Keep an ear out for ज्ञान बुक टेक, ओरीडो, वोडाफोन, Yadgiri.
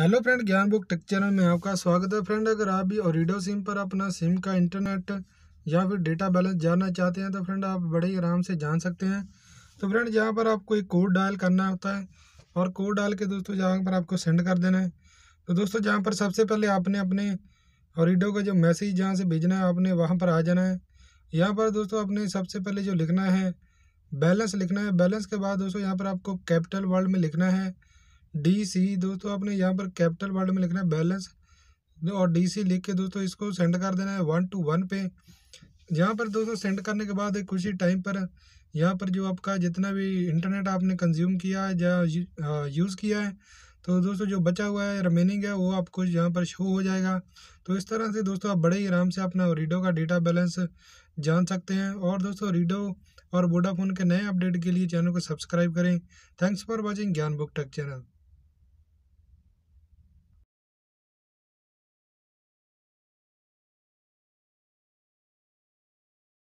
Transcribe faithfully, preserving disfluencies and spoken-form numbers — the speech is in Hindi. Hello friend, ज्ञान बुक टेक channel में आपका स्वागत है। फ्रेंड, अगर आप भी ओरीडो सिम पर अपना सिम का इंटरनेट या फिर डेटा बैलेंस जानना चाहते हैं तो फ्रेंड आप बड़े ही आराम से जान सकते हैं। तो फ्रेंड यहाँ पर आपको एक कोड डायल करना होता है और कोड डाल के दोस्तों यहाँ पर आपको सेंड कर देना है। तो दोस्तों यहाँ पर सबसे पहले आपने अपने ओरीडो का जो मैसेज जहाँ से भेजना है आपने वहाँ पर आ जाना है। यहाँ पर दोस्तों आपने सबसे पहले जो लिखना है बैलेंस लिखना है। बैलेंस के बाद दोस्तों यहाँ पर आपको कैपिटल वर्ड में लिखना है डी सी। दोस्तों आपने यहाँ पर कैपिटल वर्ड में लिखना है बैलेंस और डी सी लिख के दोस्तों इसको सेंड कर देना है वन टू वन पे। यहाँ पर दोस्तों सेंड करने के बाद कुछ ही टाइम पर यहाँ पर जो आपका जितना भी इंटरनेट आपने कंज्यूम किया है या यूज़ किया है तो दोस्तों जो बचा हुआ है रिमेनिंग है वो आपको यहाँ पर शो हो जाएगा। तो इस तरह से दोस्तों आप बड़े ही आराम से अपना ओरीडो का डेटा बैलेंस जान सकते हैं। और दोस्तों ओरीडो और वोडाफोन के नए अपडेट के लिए चैनल को सब्सक्राइब करें। Thanks for watching ज्ञान बुक टेक channel.